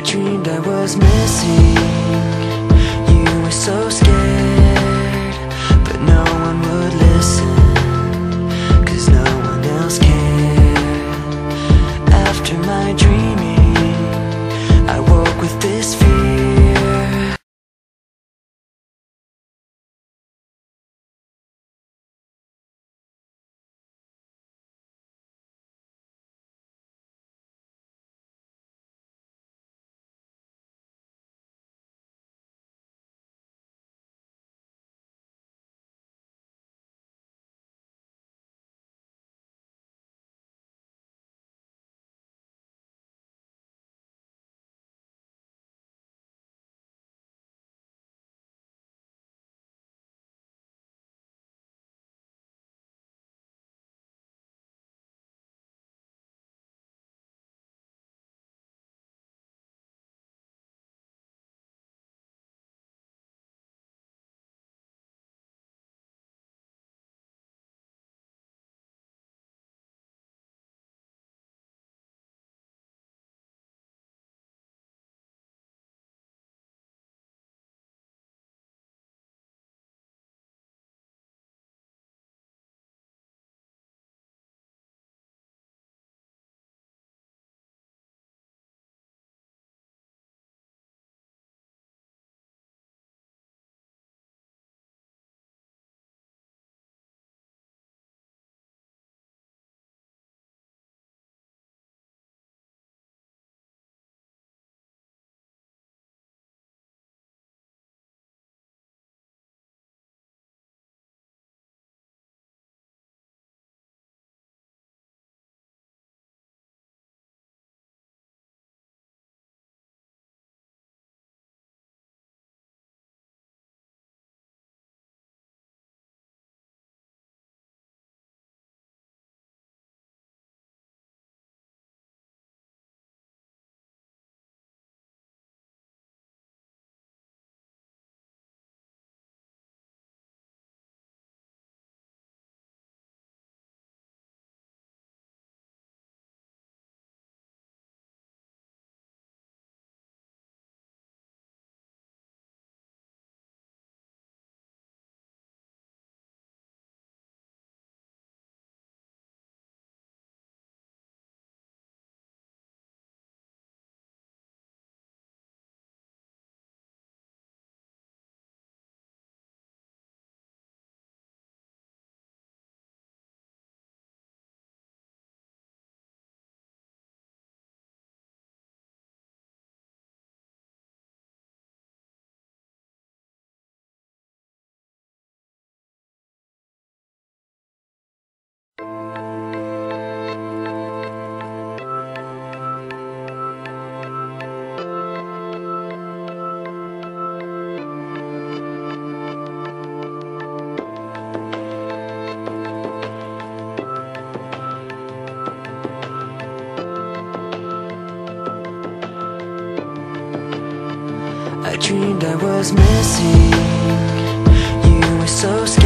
I dreamed I was missing. You were so scared, but no one would listen, 'cause no one else cared. After my dreaming, I woke with this fear. I dreamed I was missing. You were so scared.